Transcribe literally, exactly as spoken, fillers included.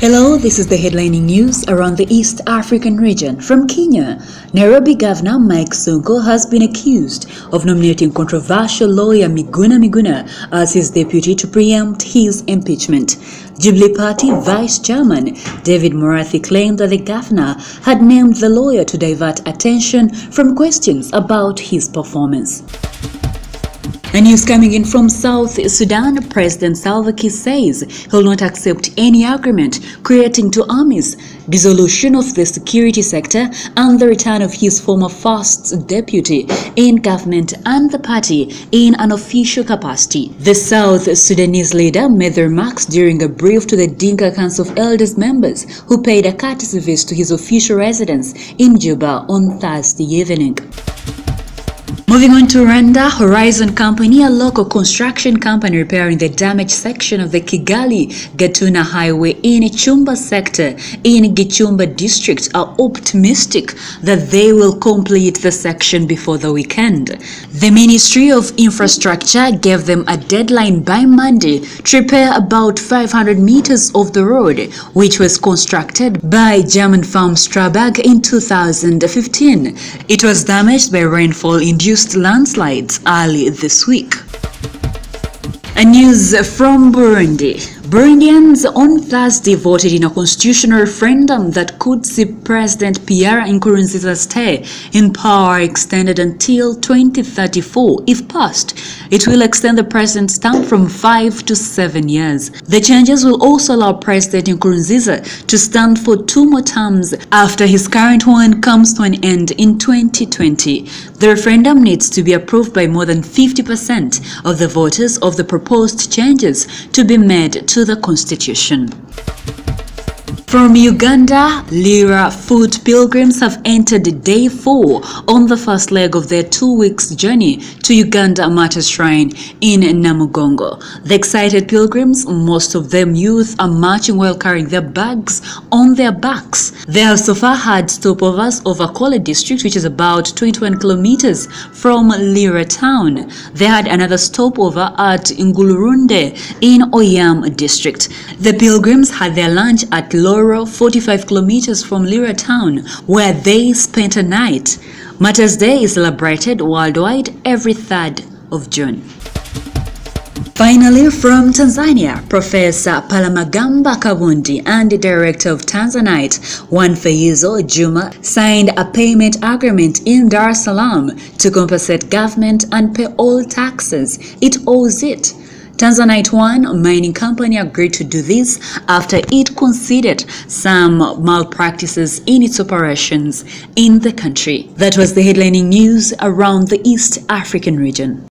Hello, this is the headlining news around the East African region. From Kenya, Nairobi Governor Mike Sungo has been accused of nominating controversial lawyer Miguna Miguna as his deputy to preempt his impeachment. Jubilee Party Vice Chairman David Morathi claimed that the governor had named the lawyer to divert attention from questions about his performance. And news coming in from South Sudan, President Salva Kiir says he will not accept any agreement creating two armies, dissolution of the security sector, and the return of his former first deputy in government and the party in an official capacity. The South Sudanese leader made the remarks during a brief to the Dinka Council of Elders members who paid a courtesy visit to his official residence in Juba on Thursday evening. Moving on to Rwanda, Horizon Company, a local construction company repairing the damaged section of the Kigali-Gatuna Highway in Chumba sector in Gicumbi district, are optimistic that they will complete the section before the weekend. The Ministry of Infrastructure gave them a deadline by Monday to repair about five hundred meters of the road, which was constructed by German firm Strabag in two thousand fifteen. It was damaged by rainfall-induced landslides early this week. A news from Burundi. Burundians on Thursday voted in a constitutional referendum that could see President Pierre Nkurunziza's stay in power extended until twenty thirty-four. If passed, it will extend the president's term from five to seven years. The changes will also allow President Nkurunziza to stand for two more terms after his current one comes to an end in twenty twenty. The referendum needs to be approved by more than fifty percent of the voters of the proposed changes to be made to the constitution. From Uganda, Lira Food pilgrims have entered day four on the first leg of their two weeks journey to Uganda Amata Shrine in Namugongo. The excited pilgrims, most of them youth, are marching while carrying their bags on their backs. They have so far had stopovers over Kola district, which is about twenty-one kilometers from Lira town. They had another stopover at Ngulurunde in Oyam district. The pilgrims had their lunch at Lora, forty-five kilometers from Lira town, where they spent a night. Martyrs' Day is celebrated worldwide every third of June. Finally, from Tanzania, Professor Palamagamba Kabundi and the director of Tanzanite One, Faisal Juma, signed a payment agreement in Dar es Salaam to compensate government and pay all taxes it owes it. Tanzanite One mining company agreed to do this after it considered some malpractices in its operations in the country. That was the headlining news around the East African region.